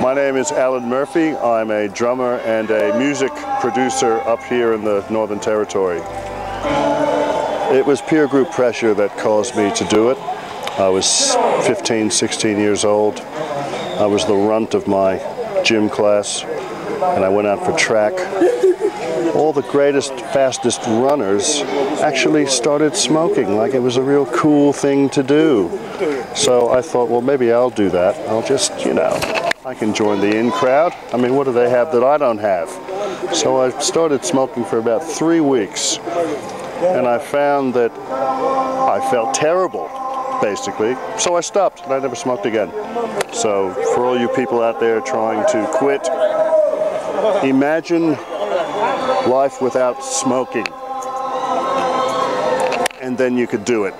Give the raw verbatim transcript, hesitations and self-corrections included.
My name is Alan Murphy. I'm a drummer and a music producer up here in the Northern Territory. It was peer group pressure that caused me to do it. I was fifteen, sixteen years old. I was the runt of my gym class, and I went out for track. All the greatest, fastest runners actually started smoking, like it was a real cool thing to do. So I thought, well, maybe I'll do that. I'll just, you know, I can join the in crowd. I mean, what do they have that I don't have? So I started smoking for about three weeks, and I found that I felt terrible, basically. So I stopped, and I never smoked again. So for all you people out there trying to quit, imagine life without smoking, and then you could do it.